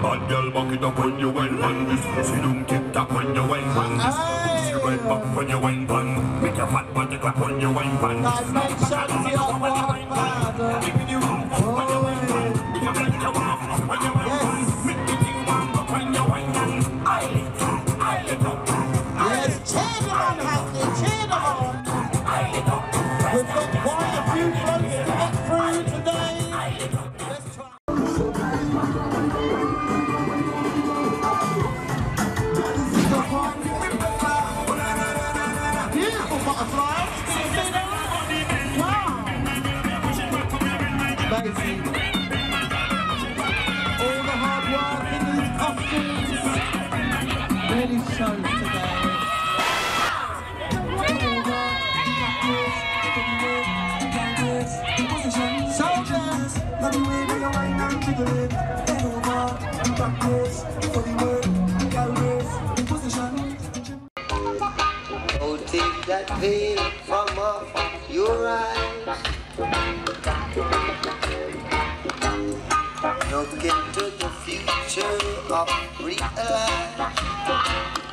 Bad girl, buck it up when you went on this. She don't tip tap when you went on this. She went up when you went on. Make your fat body clap when you went on. That's my shanty of one man. Keeping you up when you went on. Make your fat come off when you went on. Make the thing warm up when you went on. I lit up. Yes, cheer them on, Hackney, cheer them on. I lit up. We've got quite a few months to get through today. I lit up. Let's try. Amazing. All the hard work in these costumes really shows today. Soldiers, let me wave your hand and jiggle it. Head over and backwards for the work. Gallows in position. Oh, take that veil from off your eyes. Look into the future of real life.